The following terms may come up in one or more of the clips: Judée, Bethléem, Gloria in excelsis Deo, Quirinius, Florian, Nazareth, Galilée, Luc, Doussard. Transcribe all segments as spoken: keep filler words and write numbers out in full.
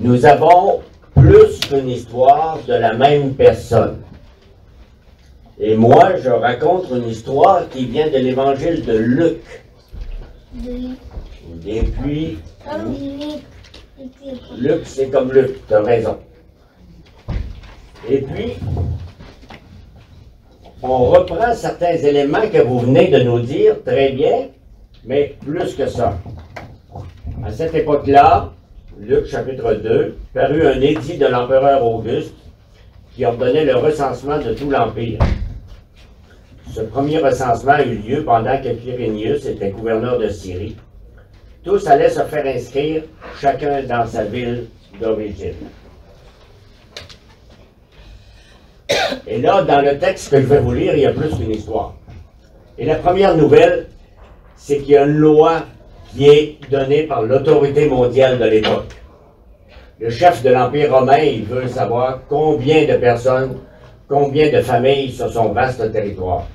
nous avons plus qu'une histoire de la même personne. Et moi, je raconte une histoire qui vient de l'évangile de Luc. Et puis, Luc, c'est comme Luc, tu as raison. Et puis, on reprend certains éléments que vous venez de nous dire, très bien, mais plus que ça. À cette époque-là, Luc chapitre deux, parut un édit de l'empereur Auguste qui ordonnait le recensement de tout l'Empire. Ce premier recensement a eu lieu pendant que Quirinius était gouverneur de Syrie. Tous allaient se faire inscrire, chacun dans sa ville d'origine. Et là, dans le texte que je vais vous lire, il y a plus qu'une histoire. Et la première nouvelle, c'est qu'il y a une loi qui est donnée par l'autorité mondiale de l'époque. Le chef de l'Empire romain, il veut savoir combien de personnes, combien de familles sur son vaste territoire.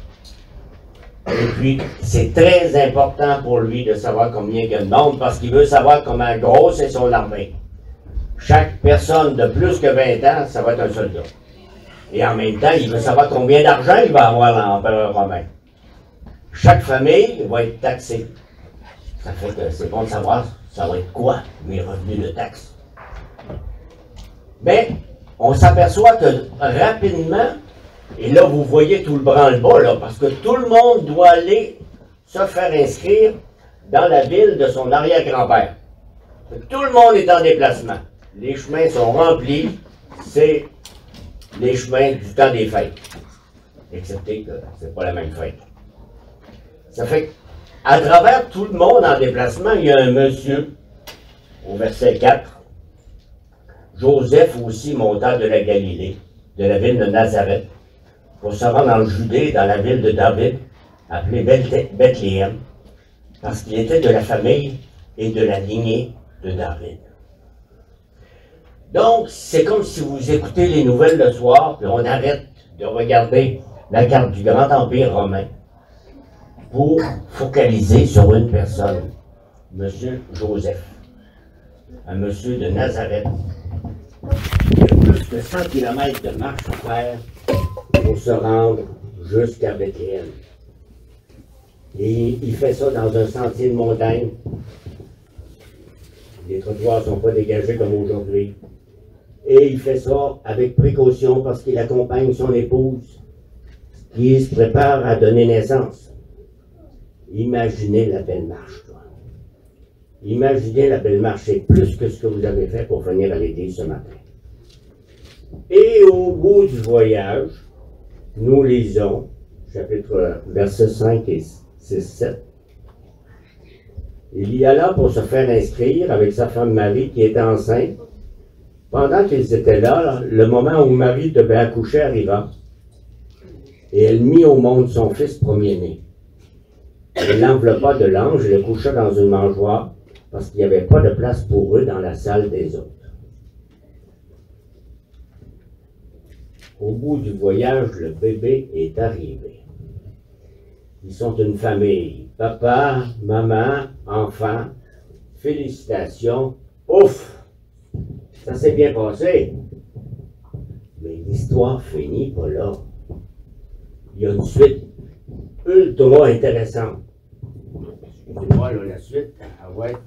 Et puis, c'est très important pour lui de savoir combien il y a de monde, parce qu'il veut savoir comment grosse est son armée. Chaque personne de plus que vingt ans, ça va être un soldat. Et en même temps, il veut savoir combien d'argent il va avoir l'empereur romain. Chaque famille va être taxée. Ça fait que c'est bon de savoir, ça va être quoi, mes revenus de taxes. Mais, on s'aperçoit que rapidement, et là vous voyez tout le branle-bas, là, parce que tout le monde doit aller se faire inscrire dans la ville de son arrière-grand-père. Tout le monde est en déplacement. Les chemins sont remplis, c'est les chemins du temps des fêtes. Excepté que c'est pas la même fête. Ça fait qu'à travers tout le monde en déplacement, il y a un monsieur, au verset quatre, Joseph aussi monta de la Galilée, de la ville de Nazareth, pour se rendre en Judée, dans la ville de David, appelée Bethléem, parce qu'il était de la famille et de la lignée de David. Donc, c'est comme si vous écoutez les nouvelles le soir, puis on arrête de regarder la carte du Grand Empire romain pour focaliser sur une personne, monsieur Joseph, un monsieur de Nazareth. Il y a plus que cent kilomètres de marche à faire pour se rendre jusqu'à Bethléem. Et il fait ça dans un sentier de montagne. Les trottoirs ne sont pas dégagés comme aujourd'hui. Et il fait ça avec précaution parce qu'il accompagne son épouse qui se prépare à donner naissance. Imaginez la belle marche, toi. Imaginez la belle marche, c'est plus que ce que vous avez fait pour venir à l'église ce matin. Et au bout du voyage, nous lisons, chapitre versets cinq et six, sept. Il y alla pour se faire inscrire avec sa femme Marie qui était enceinte. Pendant qu'ils étaient là, le moment où Marie devait accoucher arriva, et elle mit au monde son fils premier-né. Elle l'enveloppa de l'ange et le coucha dans une mangeoire, parce qu'il n'y avait pas de place pour eux dans la salle des autres. Au bout du voyage, le bébé est arrivé. Ils sont une famille. Papa, maman, enfant, félicitations, ouf! Ça s'est bien passé. Mais l'histoire finit pas là. Il y a une suite ultra intéressante. Excusez-moi, là, la suite, elle va être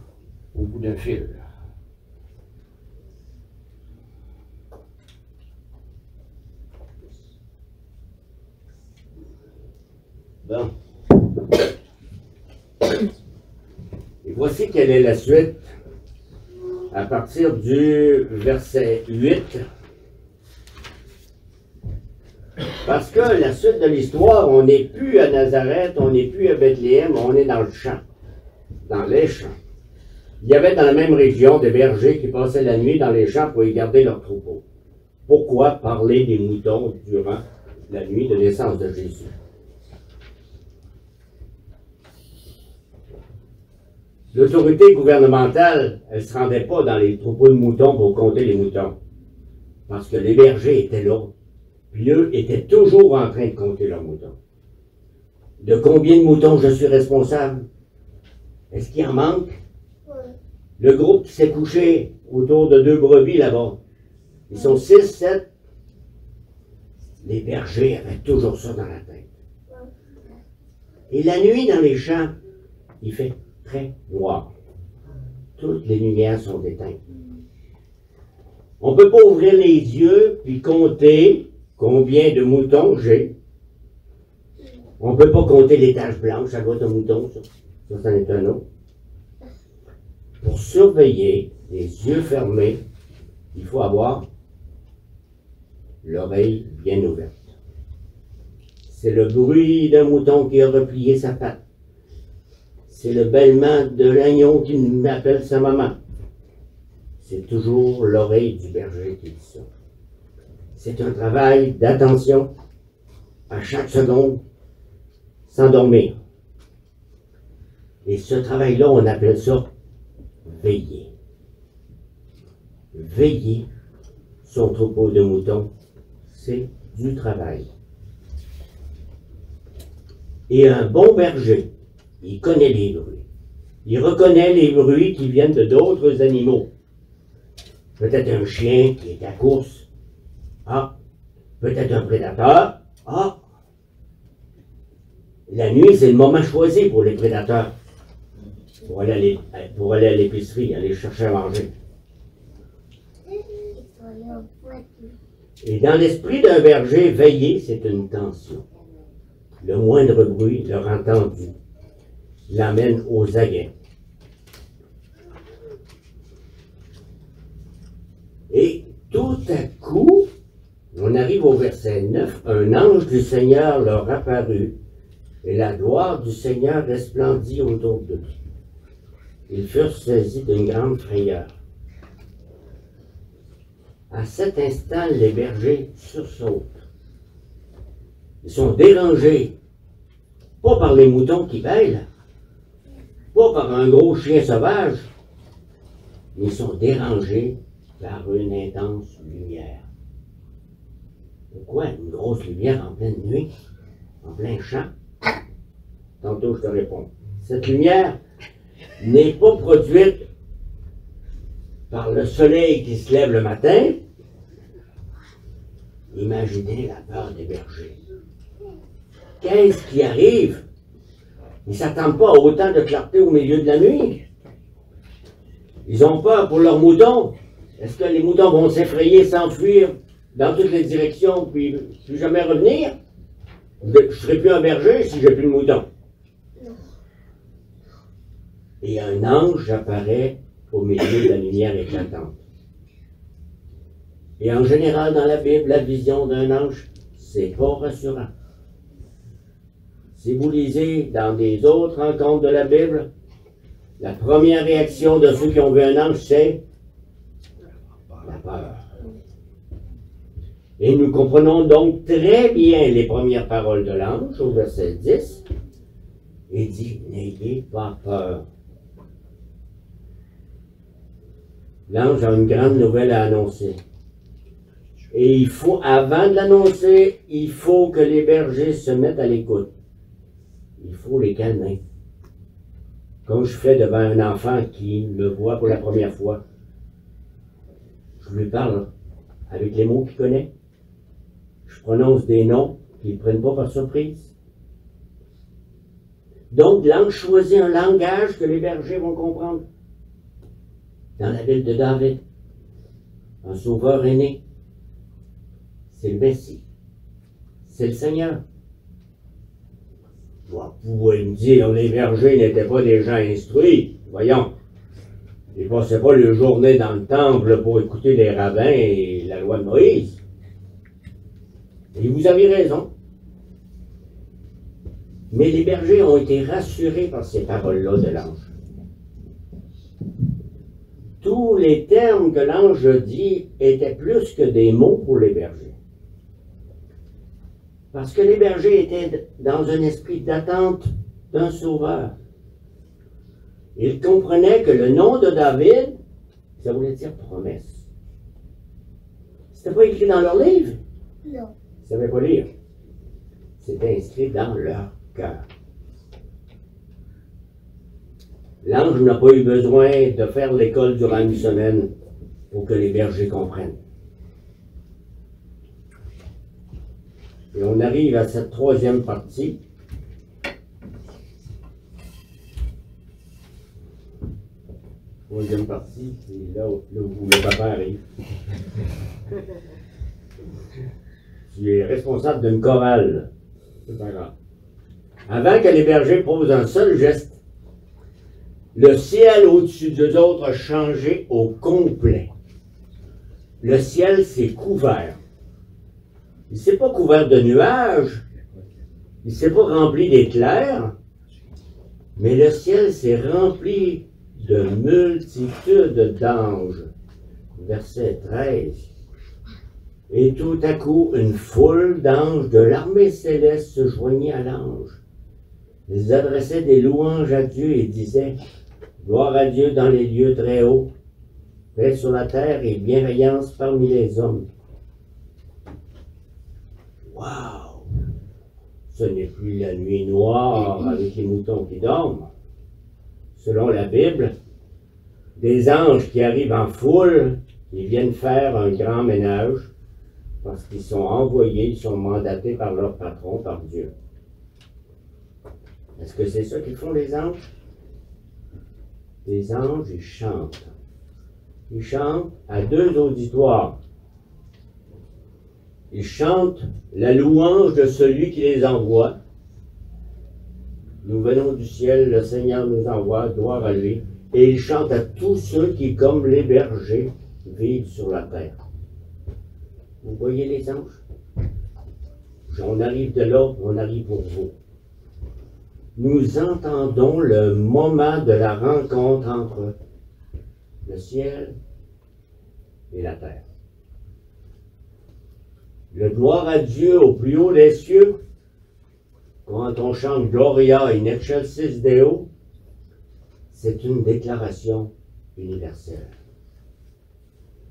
au bout d'un fil. Bon. Et voici quelle est la suite à partir du verset huit. Parce que la suite de l'histoire, on n'est plus à Nazareth, on n'est plus à Bethléem, on est dans le champ, dans les champs. Il y avait dans la même région des bergers qui passaient la nuit dans les champs pour y garder leurs troupeaux. Pourquoi parler des moutons durant la nuit de naissance de Jésus? L'autorité gouvernementale, elle ne se rendait pas dans les troupeaux de moutons pour compter les moutons. Parce que les bergers étaient là. Puis eux étaient toujours en train de compter leurs moutons. De combien de moutons je suis responsable? Est-ce qu'il en manque? Le groupe qui s'est couché autour de deux brebis là-bas. Ils sont six, sept. Les bergers avaient toujours ça dans la tête. Et la nuit, dans les champs, il fait très noir. Toutes les lumières sont éteintes. On ne peut pas ouvrir les yeux puis compter combien de moutons j'ai. On ne peut pas compter les taches blanches à votre mouton, ça. Ça, c'en est un autre. Pour surveiller les yeux fermés, il faut avoir l'oreille bien ouverte. C'est le bruit d'un mouton qui a replié sa patte. C'est le bêlement de l'agneau qui m'appelle sa maman. C'est toujours l'oreille du berger qui dit ça. C'est un travail d'attention à chaque seconde, sans dormir. Et ce travail-là, on appelle ça veiller. Veiller son troupeau de moutons, c'est du travail. Et un bon berger, il connaît les bruits. Il reconnaît les bruits qui viennent de d'autres animaux. Peut-être un chien qui est à course. Ah! Peut-être un prédateur. Ah! La nuit, c'est le moment choisi pour les prédateurs. Pour aller à l'épicerie, aller chercher à manger. Et dans l'esprit d'un berger, veiller, c'est une tension. Le moindre bruit, leur entendu, l'amène aux aguets. Et tout à coup, on arrive au verset neuf, un ange du Seigneur leur apparut, et la gloire du Seigneur resplendit autour d'eux. Ils furent saisis d'une grande frayeur. À cet instant, les bergers sursautent. Ils sont dérangés, pas par les moutons qui bêlent, pas par un gros chien sauvage, mais ils sont dérangés par une intense lumière. Pourquoi une grosse lumière en pleine nuit, en plein champ? Tantôt je te réponds. Cette lumière n'est pas produite par le soleil qui se lève le matin. Imaginez la peur des bergers. Qu'est-ce qui arrive? Ils ne s'attendent pas à autant de clarté au milieu de la nuit. Ils ont peur pour leurs moutons. Est-ce que les moutons vont s'effrayer, s'enfuir dans toutes les directions, puis plus jamais revenir? Je ne serai plus un berger si je n'ai plus de moutons. Et un ange apparaît au milieu de la lumière éclatante. Et en général, dans la Bible, la vision d'un ange, c'est pas rassurant. Si vous lisez dans des autres rencontres de la Bible, la première réaction de ceux qui ont vu un ange, c'est la peur. Et nous comprenons donc très bien les premières paroles de l'ange, au verset dix, et dit « N'ayez pas peur ». L'ange a une grande nouvelle à annoncer. Et il faut, avant de l'annoncer, il faut que les bergers se mettent à l'écoute. Il faut les calmer. Comme je fais devant un enfant qui me voit pour la première fois. Je lui parle avec les mots qu'il connaît. Je prononce des noms qu'il ne prenne pas par surprise. Donc, l'ange choisit un langage que les bergers vont comprendre. Dans la ville de David, un sauveur est né. C'est le Messie. C'est le Seigneur. Vous pouvez me dire, les bergers n'étaient pas des gens instruits. Voyons. Ils ne passaient pas leur journée dans le temple pour écouter les rabbins et la loi de Moïse. Et vous avez raison. Mais les bergers ont été rassurés par ces paroles-là de l'ange. Tous les termes que l'ange dit étaient plus que des mots pour les bergers. Parce que les bergers étaient dans un esprit d'attente d'un sauveur. Ils comprenaient que le nom de David, ça voulait dire promesse. C'était pas écrit dans leur livre? Non. Ils ne savaient pas lire. C'était inscrit dans leur cœur. L'ange n'a pas eu besoin de faire l'école durant une semaine pour que les bergers comprennent. Et on arrive à cette troisième partie. Troisième partie, c'est là où, là où le papa arrive. Tu es responsable d'une chorale. C'est pas grave. Avant que les bergers posent un seul geste, le ciel au-dessus d'eux autres a changé au complet. Le ciel s'est couvert. Il ne s'est pas couvert de nuages, il ne s'est pas rempli d'éclairs, mais le ciel s'est rempli de multitudes d'anges. Verset treize. Et tout à coup, une foule d'anges de l'armée céleste se joignit à l'ange. Ils adressaient des louanges à Dieu et disaient « Gloire à Dieu dans les lieux très hauts, paix sur la terre et bienveillance parmi les hommes. » Wow! Ce n'est plus la nuit noire avec les moutons qui dorment. Selon la Bible, des anges qui arrivent en foule, ils viennent faire un grand ménage parce qu'ils sont envoyés, ils sont mandatés par leur patron, par Dieu. Est-ce que c'est ça qu'ils font les anges? Les anges, ils chantent. Ils chantent à deux auditoires. Ils chantent la louange de celui qui les envoie. Nous venons du ciel, le Seigneur nous envoie, gloire à lui. Et ils chantent à tous ceux qui, comme les bergers, vivent sur la terre. Vous voyez les anges? On arrive de là, on arrive pour vous. Nous entendons le moment de la rencontre entre le ciel et la terre. Le gloire à Dieu au plus haut des cieux, quand on chante Gloria in excelsis Deo, c'est une déclaration universelle.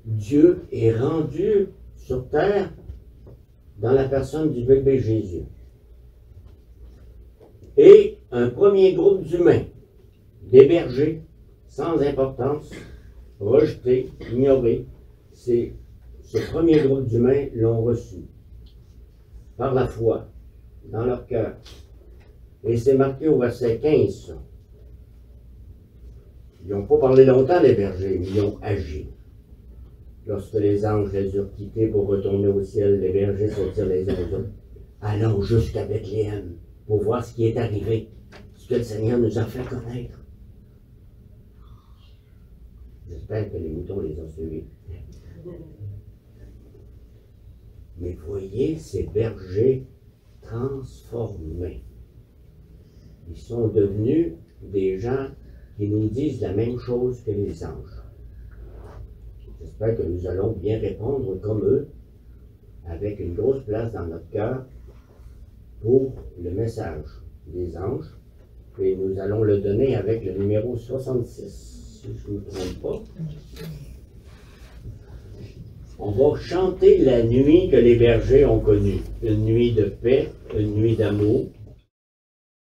Dieu est rendu sur terre dans la personne du bébé Jésus. Et un premier groupe d'humains, des bergers, sans importance, rejetés, ignorés, c'est ce premier groupe d'humains l'ont reçu par la foi, dans leur cœur. Et c'est marqué au verset quinze, ça. Ils n'ont pas parlé longtemps, les bergers, mais ils ont agi. Lorsque les anges les eurent quittés pour retourner au ciel, les bergers sortirent les uns aux autres. Allons jusqu'à Bethléem pour voir ce qui est arrivé, ce que le Seigneur nous a fait connaître. J'espère que les moutons les ont suivis. Mais voyez ces bergers transformés. Ils sont devenus des gens qui nous disent la même chose que les anges. J'espère que nous allons bien répondre comme eux, avec une grosse place dans notre cœur, pour le message des anges. Et nous allons le donner avec le numéro soixante-six, si je ne me trompe pas. On va chanter la nuit que les bergers ont connue. Une nuit de paix, une nuit d'amour,